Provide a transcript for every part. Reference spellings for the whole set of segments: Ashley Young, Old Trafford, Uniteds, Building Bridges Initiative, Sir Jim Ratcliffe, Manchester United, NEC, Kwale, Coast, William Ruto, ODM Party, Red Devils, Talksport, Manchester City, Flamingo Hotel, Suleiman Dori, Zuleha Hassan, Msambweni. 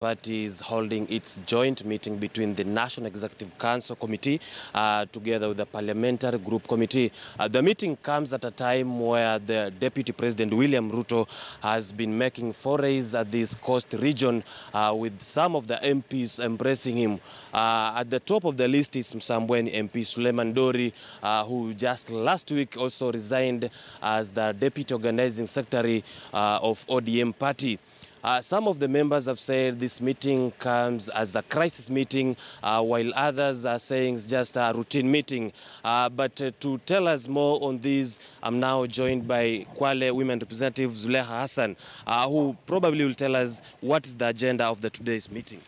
Party is holding its joint meeting between the National Executive Council Committee together with the Parliamentary Group Committee. The meeting comes at a time where the Deputy President William Ruto has been making forays at this coast region with some of the MPs embracing him. At the top of the list is Msambweni MP Suleiman Dori, who just last week also resigned as the Deputy Organizing Secretary of ODM Party. Some of the members have said this meeting comes as a crisis meeting, while others are saying it's just a routine meeting. But to tell us more on this, I'm now joined by Kwale Women Representative Zuleha Hassan, who probably will tell us what is the agenda of today's meeting.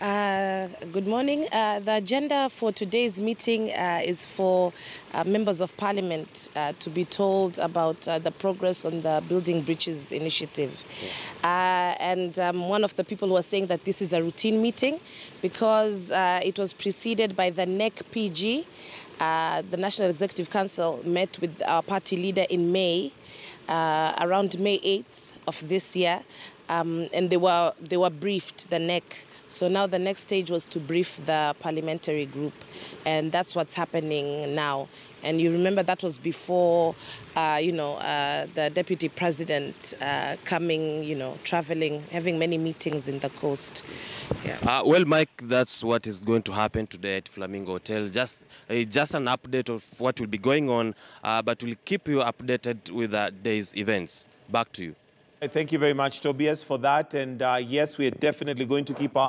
Good morning. The agenda for today's meeting is for members of parliament to be told about the progress on the Building Bridges Initiative. And one of the people was saying that this is a routine meeting because it was preceded by the NEC PG. The National Executive Council met with our party leader in May, around May 8th of this year, and they were briefed, the NEC. So now the next stage was to brief the parliamentary group, and that's what's happening now. And you remember that was before, the Deputy President coming, traveling, having many meetings in the coast. Yeah. Well, Mike, that's what is going to happen today at Flamingo Hotel. Just an update of what will be going on, but we'll keep you updated with the day's events. Back to you. Thank you very much, Tobias, for that. And yes, we are definitely going to keep our